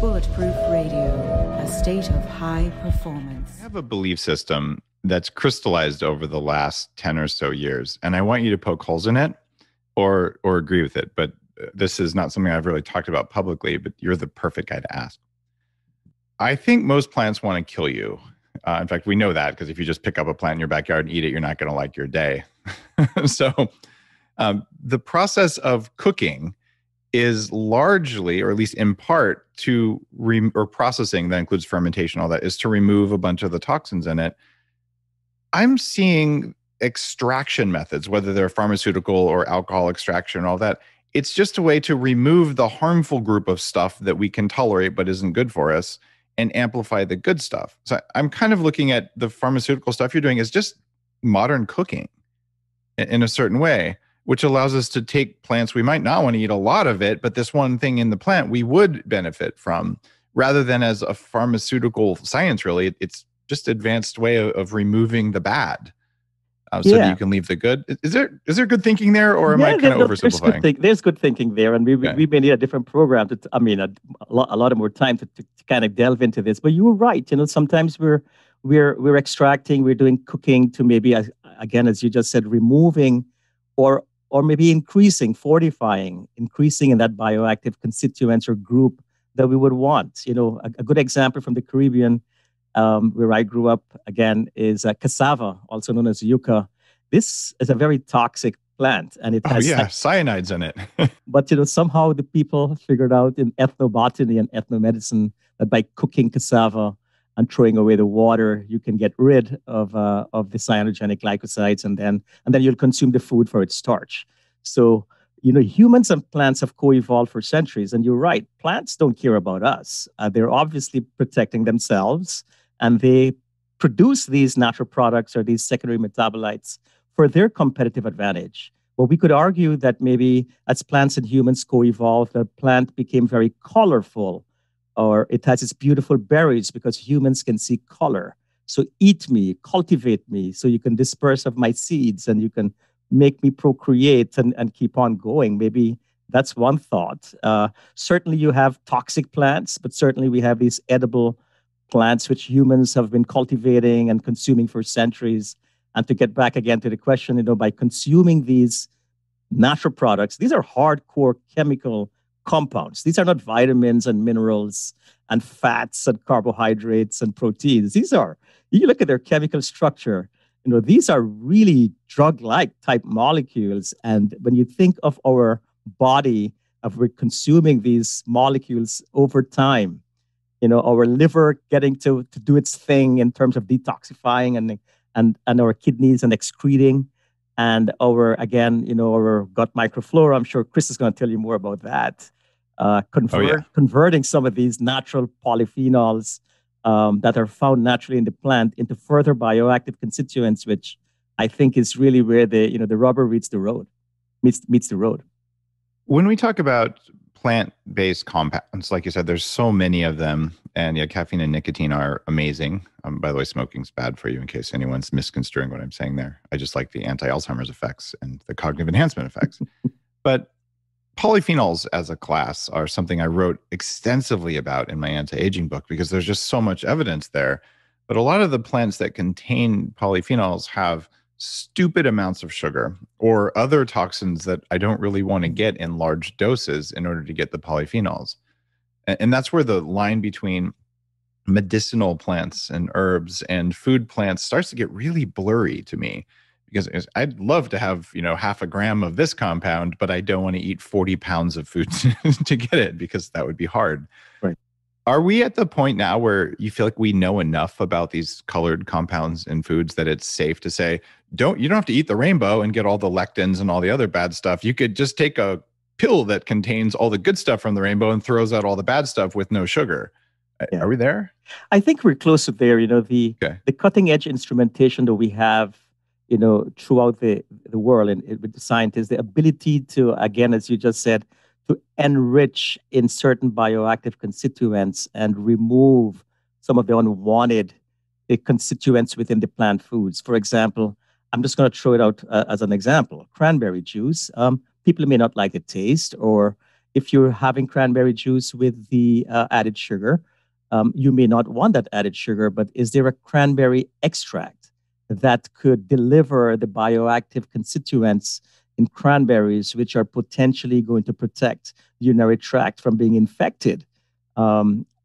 Bulletproof Radio, a state of high performance. I have a belief system that's crystallized over the last 10 or so years, and I want you to poke holes in it or agree with it, but this is not something I've really talked about publicly, but you're the perfect guy to ask. I think most plants want to kill you. In fact, we know that because if you just pick up a plant in your backyard and eat it, you're not going to like your day. So the process of cooking is largely, or at least in part, to processing that includes fermentation, all that, is to remove a bunch of the toxins in it. I'm seeing extraction methods, whether they're pharmaceutical or alcohol extraction, all that. It's just a way to remove the harmful group of stuff that we can tolerate but isn't good for us and amplify the good stuff. So I'm kind of looking at the pharmaceutical stuff you're doing as just modern cooking in a certain way, which allows us to take plants. We might not want to eat a lot of it, but this one thing in the plant we would benefit from, rather than as a pharmaceutical science, really. It's just advanced way of removing the bad so that you can leave the good. Is there good thinking there, or am I kind of oversimplifying? There's good thinking there, and we may need a different program. A lot more time to kind of delve into this. But you were right. Sometimes we're extracting, we're doing cooking to maybe, again, as you just said, removing or maybe increasing, fortifying, increasing in that bioactive constituents or group that we would want. A good example from the Caribbean, where I grew up, again, is cassava, also known as yucca. This is a very toxic plant, and it has cyanides in it. But somehow the people figured out in ethnobotany and ethnomedicine that by cooking cassava and throwing away the water, you can get rid of the cyanogenic glycosides, and then you'll consume the food for its starch. So, humans and plants have co-evolved for centuries, and you're right, plants don't care about us. They're obviously protecting themselves, and they produce these natural products or these secondary metabolites for their competitive advantage. But we could argue that maybe as plants and humans co-evolved, the plant became very colorful, or it has its beautiful berries because humans can see color. So eat me, cultivate me, so you can disperse of my seeds and you can make me procreate and keep on going. Maybe that's one thought. Certainly you have toxic plants, but certainly we have these edible plants which humans have been cultivating and consuming for centuries. And to get back again to the question, by consuming these natural products, these are hardcore chemical compounds. These are not vitamins and minerals and fats and carbohydrates and proteins. You look at their chemical structure, these are really drug-like type molecules. And when you think of our body, of we're consuming these molecules over time, our liver getting to do its thing in terms of detoxifying and our kidneys and excreting. And our gut microflora, I'm sure Chris is going to tell you more about that, converting some of these natural polyphenols that are found naturally in the plant into further bioactive constituents, which I think is really where the rubber meets the road. When we talk about plant-based compounds, like you said, there's so many of them, and caffeine and nicotine are amazing. By the way, smoking's bad for you, in case anyone's misconstruing what I'm saying there. I just like the anti-Alzheimer's effects and the cognitive enhancement effects. But polyphenols as a class are something I wrote extensively about in my anti-aging book because there's just so much evidence there. But a lot of the plants that contain polyphenols have stupid amounts of sugar or other toxins that I don't really want to get in large doses in order to get the polyphenols. And that's where the line between medicinal plants and herbs and food plants starts to get really blurry to me, because I'd love to have, half a gram of this compound, but I don't want to eat 40 pounds of food to get it, because that would be hard. Right. Are we at the point now where you feel like we know enough about these colored compounds in foods that it's safe to say, you don't have to eat the rainbow and get all the lectins and all the other bad stuff. You could just take a pill that contains all the good stuff from the rainbow and throws out all the bad stuff with no sugar. Yeah. Are we there? I think we're close to there. The cutting edge instrumentation that we have, throughout the world and with the scientists, the ability to, again, as you just said, to enrich in certain bioactive constituents and remove some of the unwanted constituents within the plant foods. For example, I'm just going to throw it out as an example. Cranberry juice. People may not like the taste, or if you're having cranberry juice with the added sugar, you may not want that added sugar, but is there a cranberry extract that could deliver the bioactive constituents in cranberries, which are potentially going to protect the urinary tract from being infected?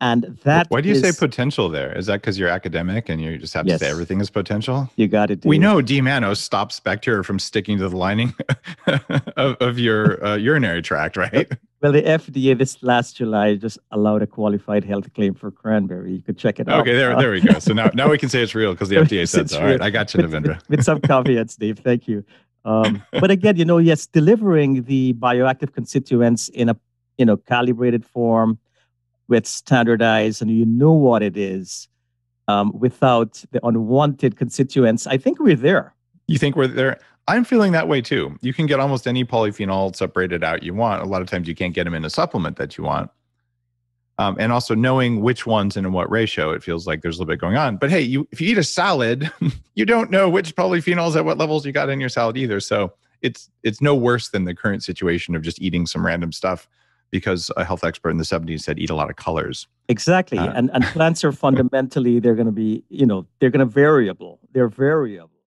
And that Why do you say potential there? Is that because you're academic and you just have to say everything is potential? You got it. We know D-mannose stops bacteria from sticking to the lining of your urinary tract, right? Well, the FDA this last July just allowed a qualified health claim for cranberry. You could check it out. Okay, there we go. So now we can say it's real because the FDA said so. All right, I got you, Navindra. With some caveats, Dave. Thank you. But again, yes, delivering the bioactive constituents in a calibrated form, with standardized and what it is, without the unwanted constituents, I think we're there. You think we're there? I'm feeling that way too. You can get almost any polyphenol separated out you want. A lot of times you can't get them in a supplement that you want. And also knowing which ones and in what ratio, it feels like there's a little bit going on. But hey, if you eat a salad, you don't know which polyphenols at what levels you got in your salad either. So it's no worse than the current situation of just eating some random stuff, because a health expert in the 70s said, eat a lot of colors. Exactly. And plants are fundamentally, they're going to be variable. They're variable.